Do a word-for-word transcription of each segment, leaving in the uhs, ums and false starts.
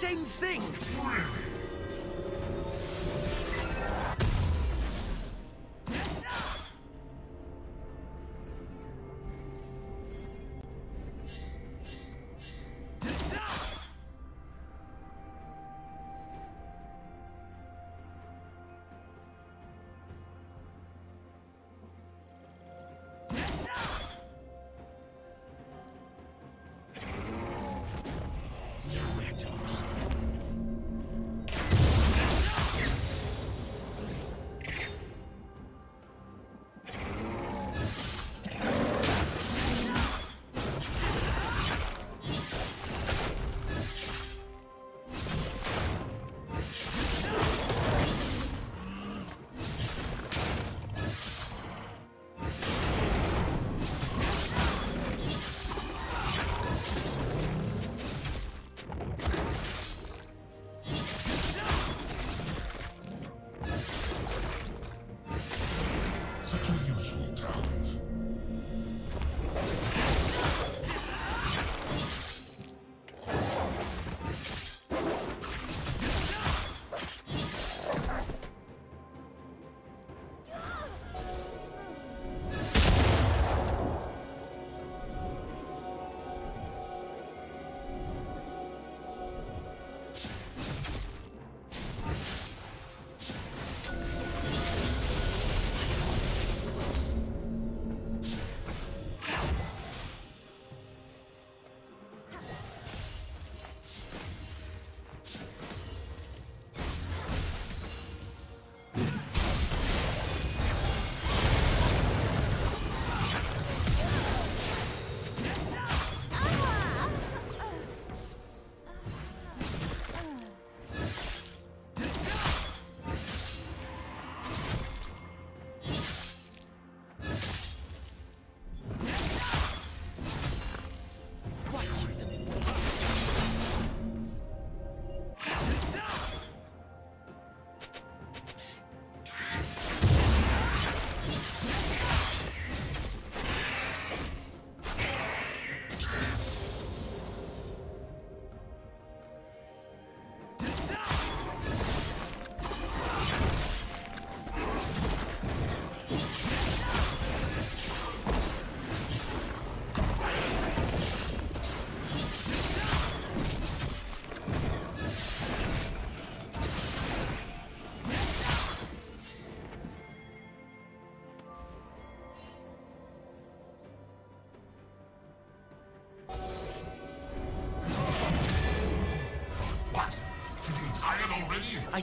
same thing! I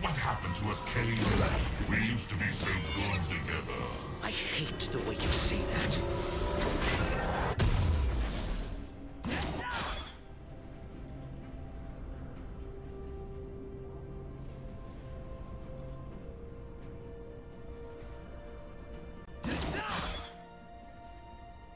What happened to us, Kelly? We used to be so good together. I hate the way you say that.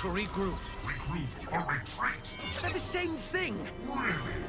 to regroup. Regroup or retreat? They're the same thing. Really?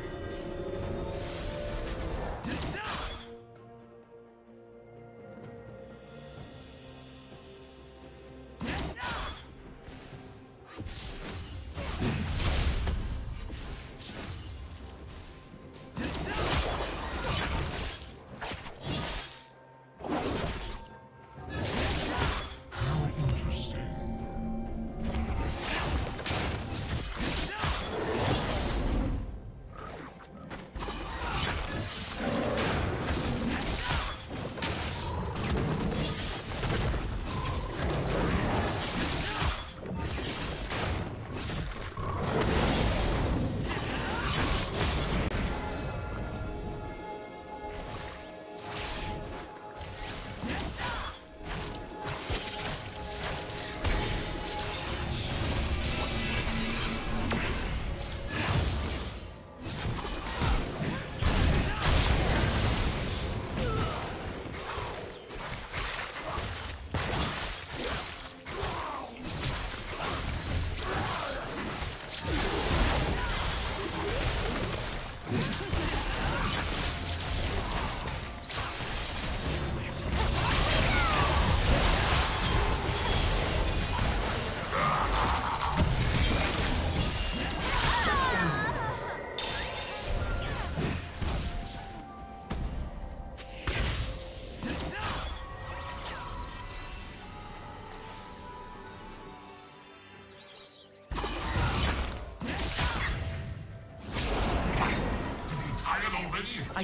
I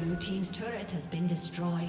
Blue team's turret has been destroyed.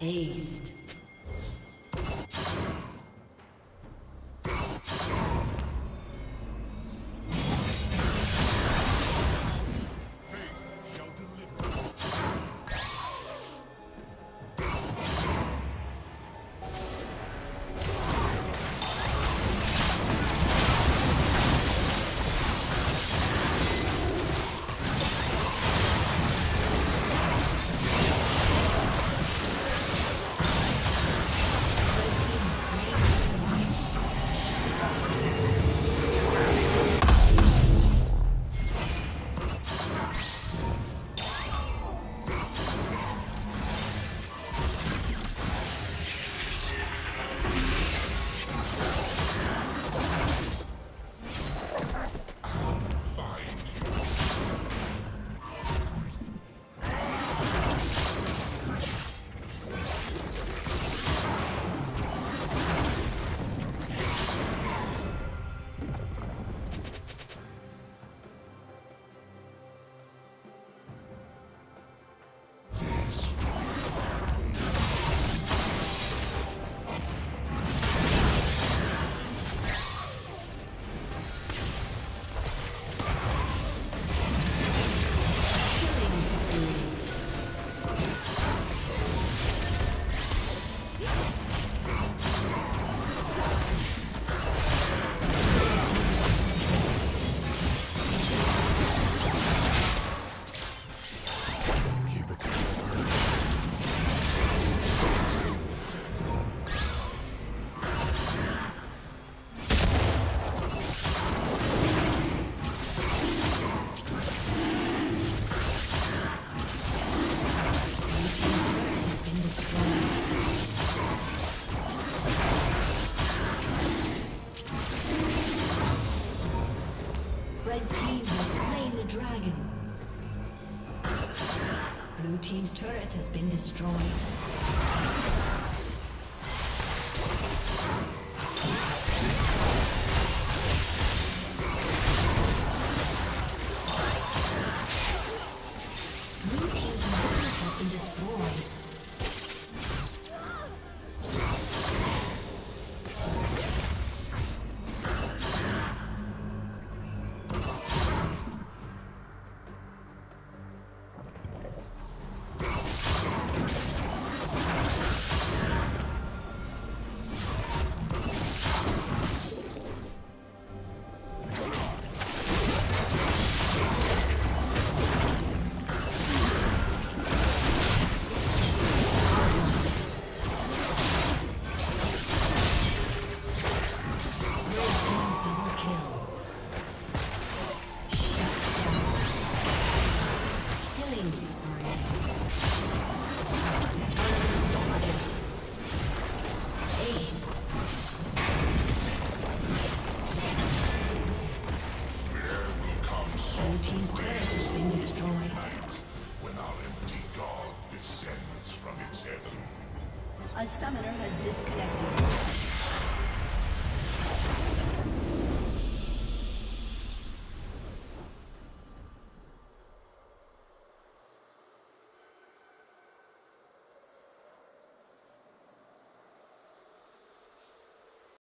Aced. Blue team's turret has been destroyed. Blue team's turret has been destroyed. A summoner has disconnected.